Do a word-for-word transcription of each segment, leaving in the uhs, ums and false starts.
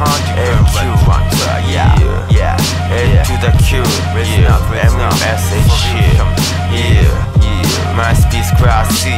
Q, yeah, every message here, yeah, yeah, my space class C,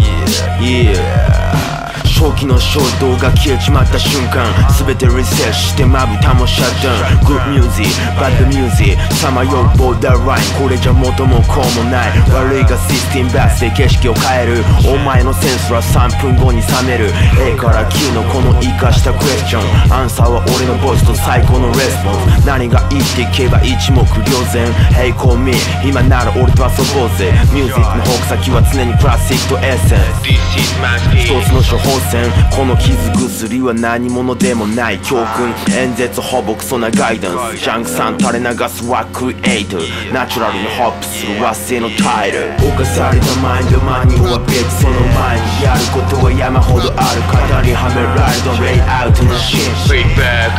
yeah, yeah. 初期の衝動が消えちまった瞬間、全てリセットしてまぶたもシャッダウン。グッドミュージックバッドミュージックさまようボーダーライン、これじゃ元も子もない。悪いがじゅうろくバースで景色を変える。お前のセンスはさんぷんごに冷める。 A から Q のこの生かしたクエスチョン、アンサーは俺のボスと最高のレスポンス。何がいいっていけば一目瞭然。 Hey call me 今なら俺と遊ぼうぜ。ミュージックの矛先は常にクラシックとエッセンス。一つの処方箋、この傷薬は何者でもない教訓。演説ほぼクソなガイダンス、ジャンクさん垂れ流すワークエイト。ナチュラルにホップする和製のタイル、犯されたマインドマニアは別、その前にやることは山ほどある。型にはめられたレイアウトのシーン、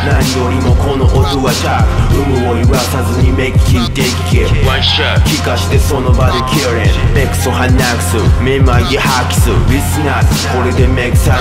何よりもこの音はダーク、有無を言わさずに目利きできる。聞かしてその場でキリン、目くそ鼻くそめまいで吐きそう。リスナーズこれで目くそ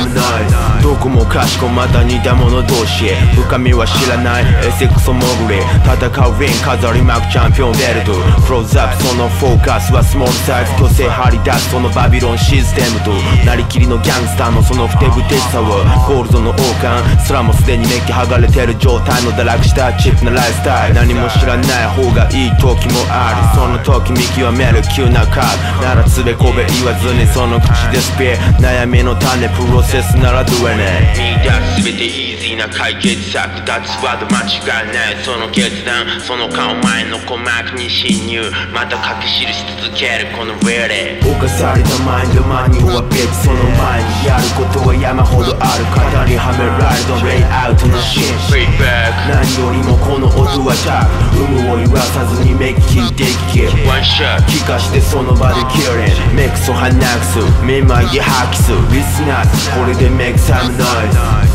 どこもかしこまた似た者同士へ。深みは知らないエセクソモグリ、戦うウィン飾り巻くチャンピオンベルト。クローズアップそのフォーカスはスモールサイズ、虚勢張り出すそのバビロンシステムと、なりきりのギャングスターのそのふてぶてしさはゴールドの王冠すらもすでにめき剥がれてる状態の堕落したチップなライフスタイル。何も知らない方がいい時もある、その時見極める急なカーブならつべこべ言わずにその口でスピー悩みの種プロプロセスならどうやねん。見出す全てイージーな解決策、脱ワード間違いないその決断、その顔前の鼓膜に侵入、また書き記し続けるこのウェレ。犯されたマインドマニアは別、その前にやることは山ほどある。型にはめられたレイアウトのシーン、何よりもこの音はダーク、有無を言わさずに目利きできる。聞かしてその場でキリン、目くそ鼻くそめまいで吐きそう。リスナーズこれでメイクサムノイズ。